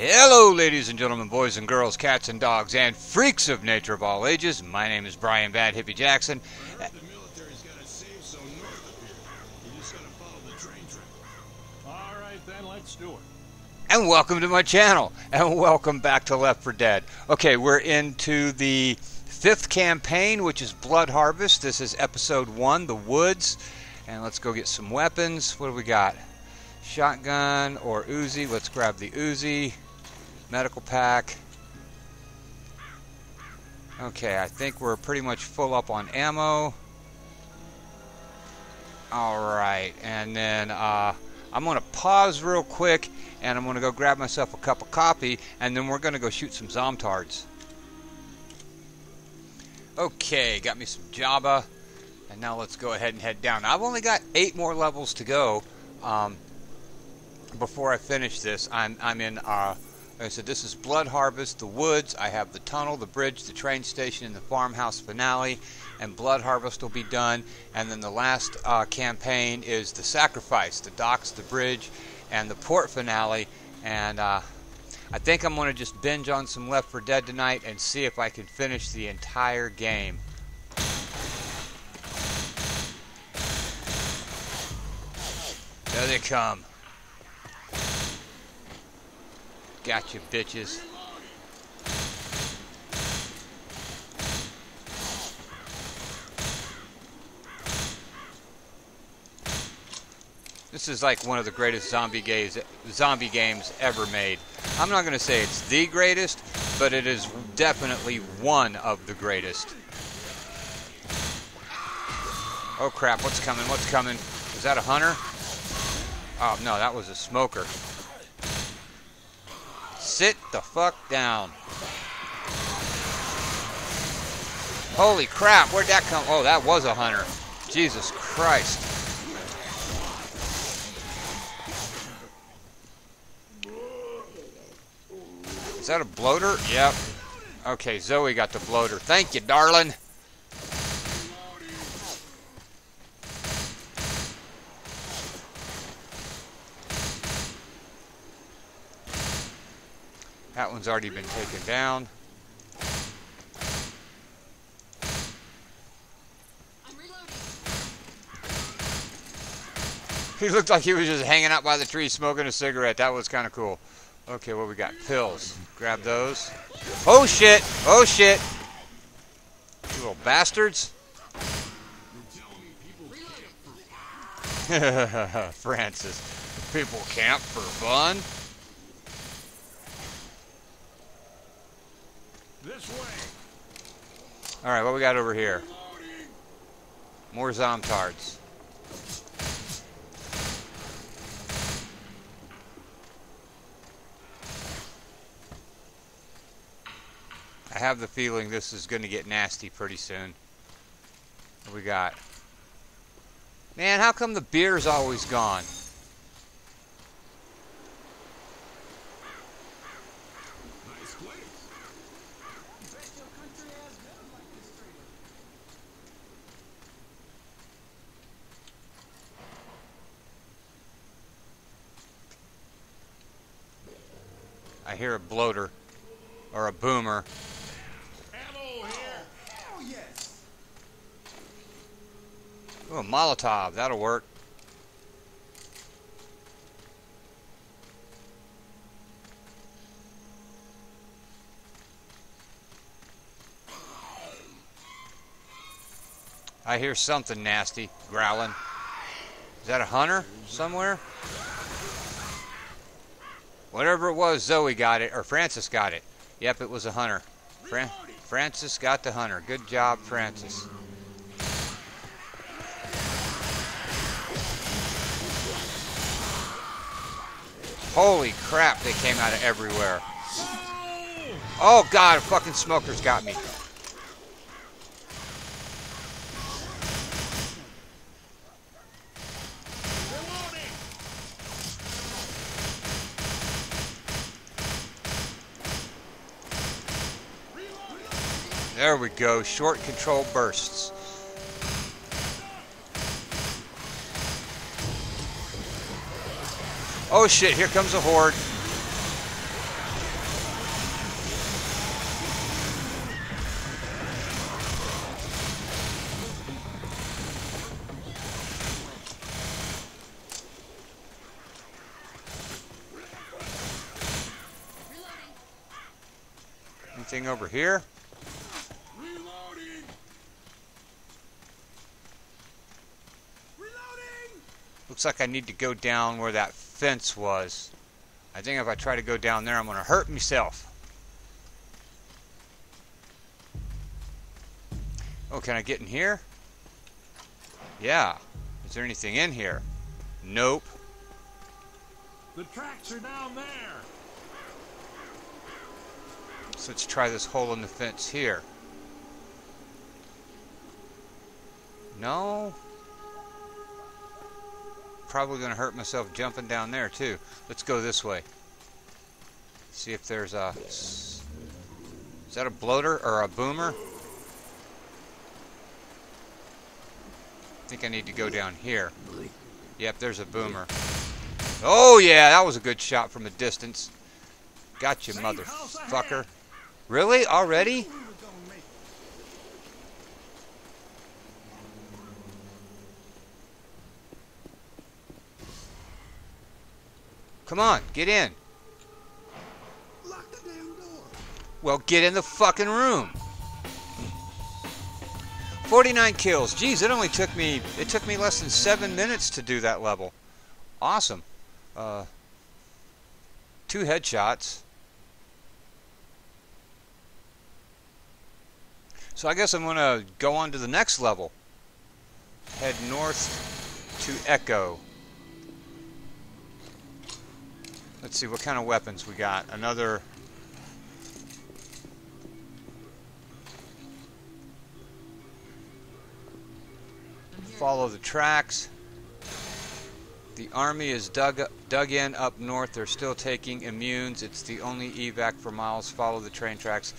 Hello ladies and gentlemen, boys and girls, cats and dogs, and freaks of nature of all ages. My name is Brian Badd Hippie Jackson. I heard the military's got it saved, so north of here. You just gotta follow the train track. Alright then, let's do it. And welcome to my channel, and welcome back to Left 4 Dead. Okay, we're into the 5th campaign, which is Blood Harvest. This is episode 1, The Woods. And let's go get some weapons. What do we got? Shotgun or Uzi. Let's grab the Uzi. Medical pack. Okay, I think we're pretty much full up on ammo. Alright, and then I'm going to pause real quick and I'm going to go grab myself a cup of coffee and then we're going to go shoot some zomtards. Okay, got me some Jabba and now let's go ahead and head down. Now, I've only got 8 more levels to go. Before I finish this, I'm in, like I said, this is Blood Harvest, The Woods. I have the tunnel, the bridge, the train station, and the farmhouse finale. And Blood Harvest will be done. And then the last campaign is the Sacrifice, the docks, the bridge, and the port finale. And I think I'm going to just binge on some Left 4 Dead tonight and see if I can finish the entire game. There they come. Gotcha, bitches. This is like one of the greatest zombie games ever made. I'm not going to say it's the greatest, but it is definitely one of the greatest. Oh crap, what's coming? What's coming? Is that a hunter? Oh, no, that was a smoker. Sit the fuck down. Holy crap, where'd that come? Oh, that was a hunter. Jesus Christ. Is that a bloater? Yep. Okay, Zoe got the bloater. Thank you, darling. That one's already been taken down. I'm reloading. He looked like he was just hanging out by the tree smoking a cigarette. That was kind of cool. Okay, what we got? Pills. Grab those. Oh shit! Oh shit! You little bastards. Francis. People camp for fun. This way. All right, what we got over here? More zomtards. I have the feeling this is going to get nasty pretty soon. What we got? Man, how come the beer's always gone? I hear a bloater or a boomer. Ammo here. Oh, yes. Ooh, a Molotov, that'll work. I hear something nasty growling. Is that a hunter somewhere? Whatever it was, Zoe got it, or Francis got it. Yep, it was a hunter. Francis got the hunter. Good job, Francis. Holy crap, they came out of everywhere. Oh god, a fucking smoker's got me. There we go, short control bursts. Oh shit, here comes a horde. anything over here? Reloading. Reloading. Looks like I need to go down where that fence was. I think if I try to go down there, I'm going to hurt myself. Oh, can I get in here? Yeah. Is there anything in here? Nope. The tracks are down there. So let's try this hole in the fence here. No. Probably going to hurt myself jumping down there too. Let's go this way. See if there's a... Is that a bloater or a boomer? I think I need to go down here. Yep, there's a boomer. Oh yeah, that was a good shot from a distance. Gotcha, motherfucker. Really? Already? Come on, get in. Lock the damn door. Well, get in the fucking room. 49 kills. Geez, it only took me, it took me less than 7 minutes to do that level. Awesome. 2 headshots. So I guess I'm going to go on to the next level. Head north to Echo. Let's see what kind of weapons we got. Another... Follow the tracks. The army is dug in up north. They're still taking immunes. It's the only evac for miles. Follow the train tracks.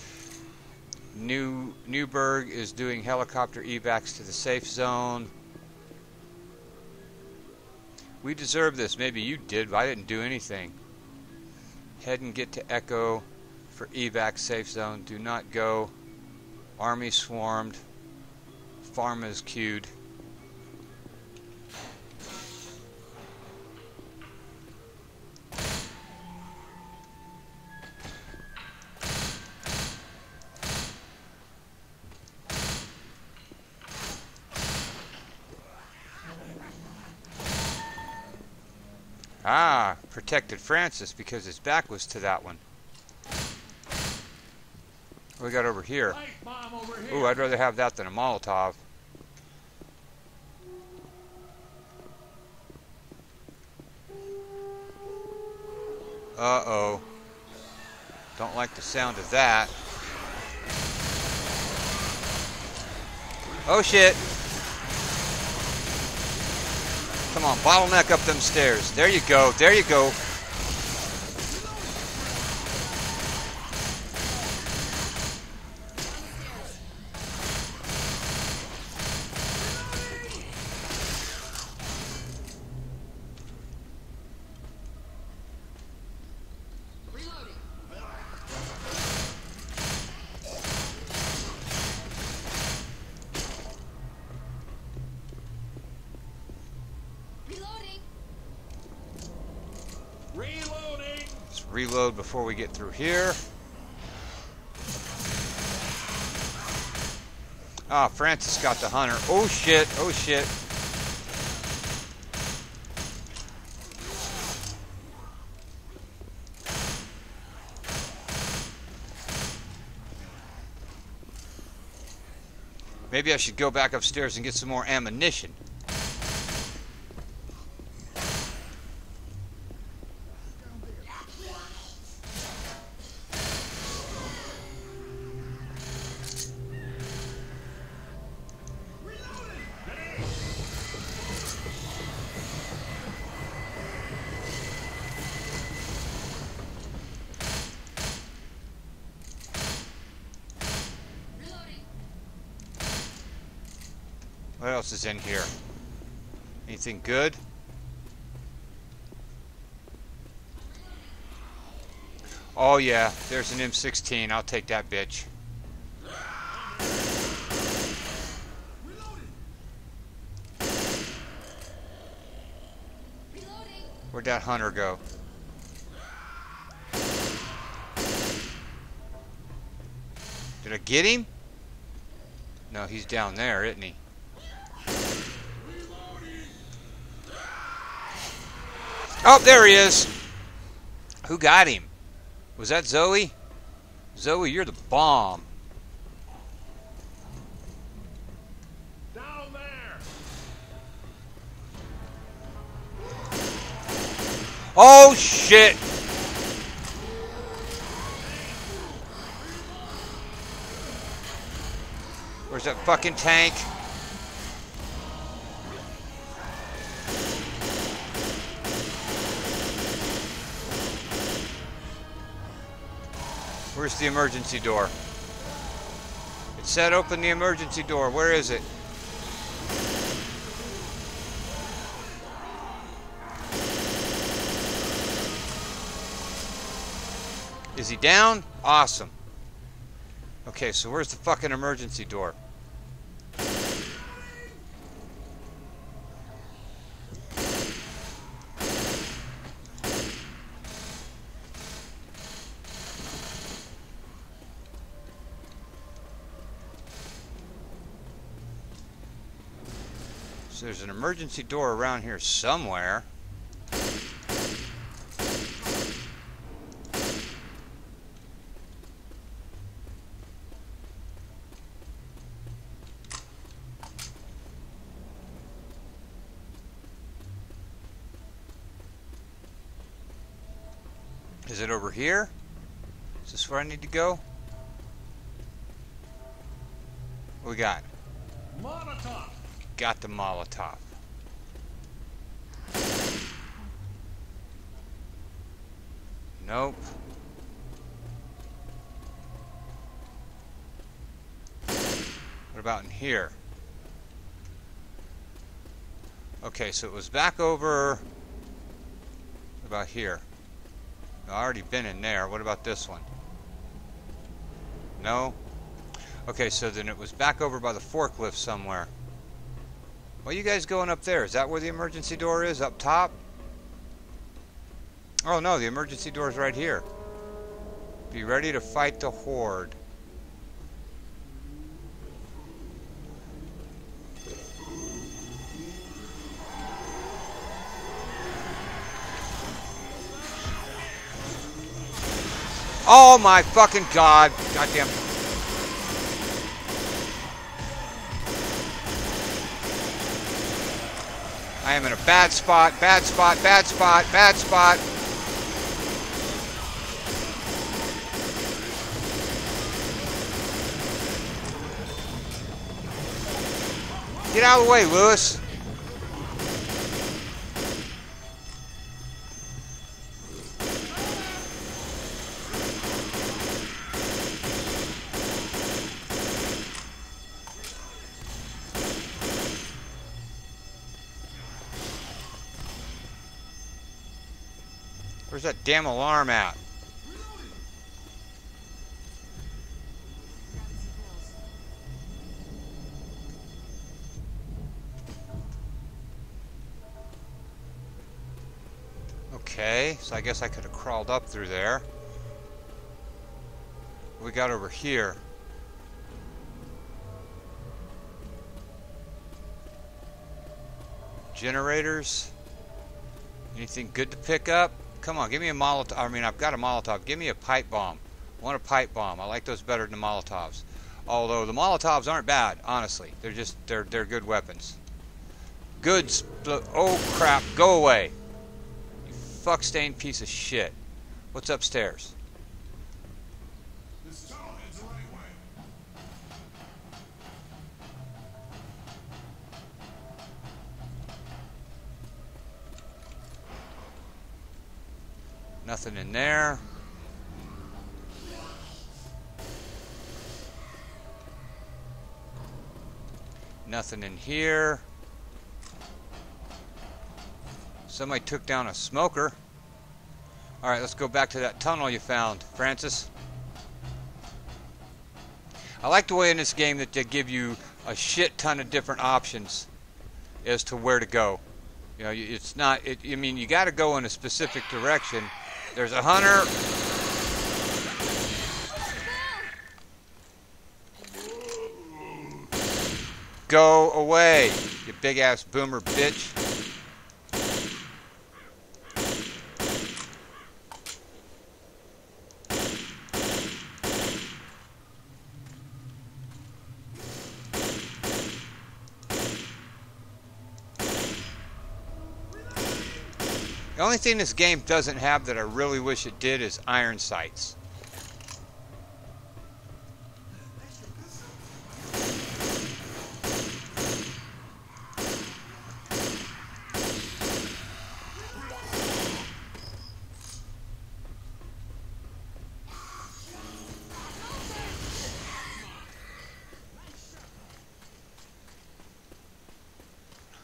Newburgh is doing helicopter evacs to the safe zone. We deserve this. Maybe you did, but I didn't do anything. Head and get to Echo for evac safe zone. Do not go. Army swarmed. Farm is queued. Ah, protected Francis because his back was to that one. What we got over here? Ooh, I'd rather have that than a Molotov. Uh-oh. Don't like the sound of that. Oh, shit. Come on, bottleneck up them stairs. There you go, there you go. Reload before we get through here. Ah, Francis got the hunter. Oh shit, oh shit. Maybe I should go back upstairs and get some more ammunition. What else is in here? Anything good? Oh yeah, there's an M16. I'll take that bitch. Where'd that hunter go? Did I get him? No, he's down there, isn't he? Oh, there he is. Who got him? Was that Zoe? Zoe, you're the bomb. Down there. Oh shit. Where's that fucking tank? Where's the emergency door? It said open the emergency door. Where is it? Is he down? Awesome. Okay, so where's the fucking emergency door? So there's an emergency door around here somewhere. Is it over here? Is this where I need to go? What we got? Molotov. Got the Molotov. Nope. What about in here? Okay, so it was back over. What about here? No, I already been in there. What about this one? No? Okay, so then it was back over by the forklift somewhere. Well, you guys going up there? Is that where the emergency door is? Up top? Oh no, the emergency door is right here. Be ready to fight the horde. Oh my fucking god. Goddamn. I am in a bad spot, bad spot, bad spot, bad spot. Get out of the way, Lewis. Where's that damn alarm at? Okay, so I guess I could have crawled up through there. We got over here. Generators. Anything good to pick up? Come on, give me a Molotov. I mean, I've got a Molotov. Give me a pipe bomb. I want a pipe bomb. I like those better than the Molotovs. Although the Molotovs aren't bad, honestly. They're just, they're good weapons. Good oh crap, go away. You fuck-stained piece of shit. What's upstairs? This tunnel heads the right way. Nothing in there. Nothing in here. Somebody took down a smoker. All right, let's go back to that tunnel you found, Francis. I like the way in this game that they give you a shit ton of different options as to where to go. You know, it's not, I mean, you got to go in a specific direction. There's a hunter. Go away, you big-ass boomer bitch. The only thing this game doesn't have that I really wish it did is iron sights.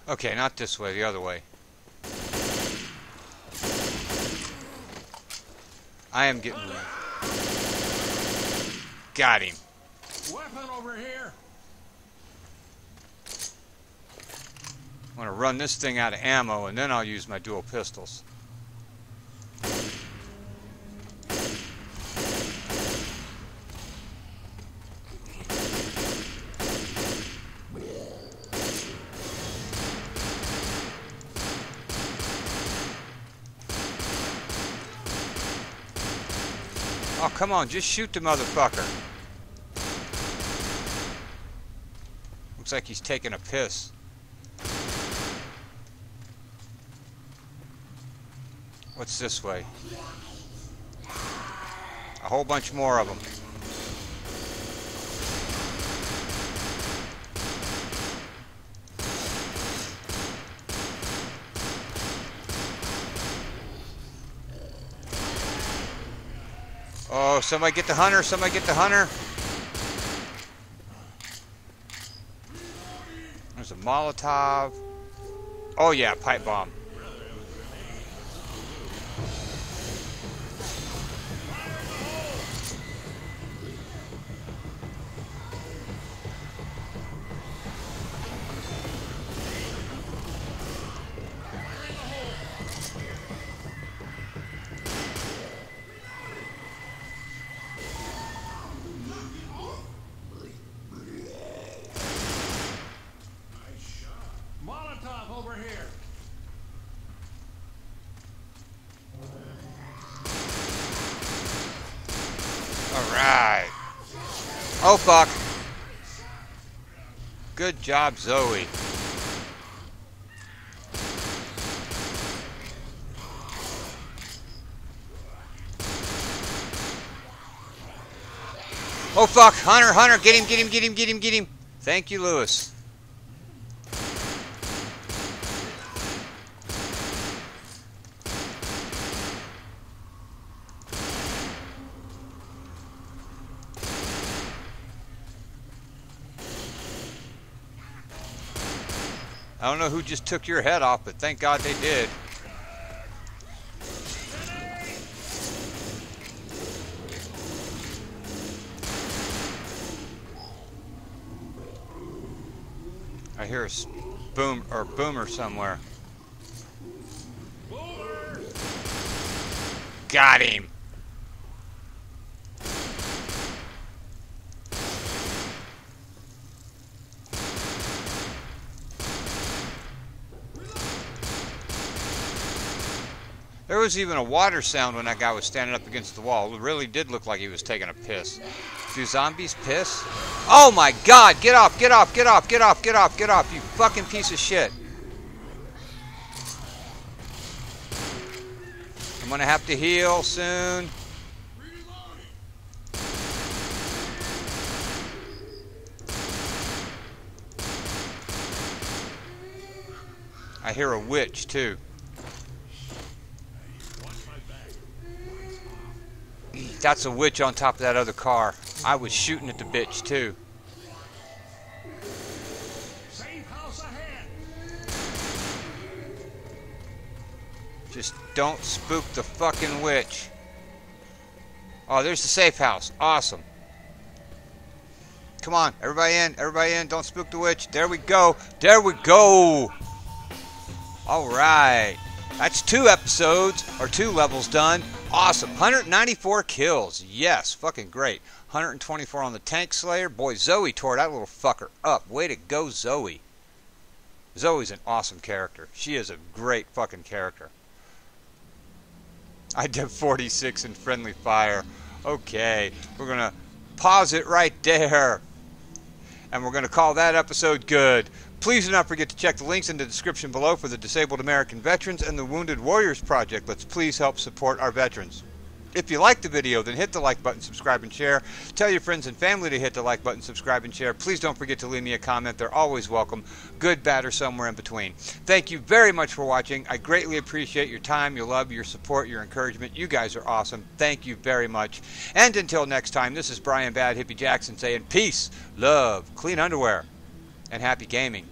Okay, not this way, the other way. I am getting... Got him. Weapon over here. I'm gonna run this thing out of ammo and then I'll use my dual pistols. Oh, come on, just shoot the motherfucker. Looks like he's taking a piss. What's this way? A whole bunch more of them. Oh, somebody get the hunter, somebody get the hunter. There's a Molotov. Oh yeah, pipe bomb. Alright. Oh, fuck. Good job, Zoe. Oh, fuck. Hunter, Hunter. Get him, get him, get him, get him, get him. Thank you, Lewis. I don't know who just took your head off, but thank God they did. I hear a boom or boomer somewhere. Got him. There was even a water sound when that guy was standing up against the wall. It really did look like he was taking a piss. Do zombies piss? Oh my God! Get off! Get off! Get off! Get off! Get off! Get off! You fucking piece of shit! I'm gonna have to heal soon. I hear a witch too. That's a witch on top of that other car. I was shooting at the bitch too. Safe house ahead. Just don't spook the fucking witch. Oh, there's the safe house. Awesome. Come on, everybody in, everybody in. Don't spook the witch. There we go. There we go. All right. That's 2 levels done. Awesome. 194 kills. Yes, fucking great. 124 on the Tank Slayer. Boy, Zoe tore that little fucker up. Way to go, Zoe. Zoe's an awesome character. She is a great fucking character. I did 46 in friendly fire. Okay, we're going to pause it right there. And we're going to call that episode good. Please do not forget to check the links in the description below for the Disabled American Veterans and the Wounded Warriors Project. Let's please help support our veterans. If you liked the video, then hit the like button, subscribe, and share. Tell your friends and family to hit the like button, subscribe, and share. Please don't forget to leave me a comment. They're always welcome. Good, bad, or somewhere in between. Thank you very much for watching. I greatly appreciate your time, your love, your support, your encouragement. You guys are awesome. Thank you very much. And until next time, this is Brian Badd Hippie Jackson saying peace, love, clean underwear, and happy gaming.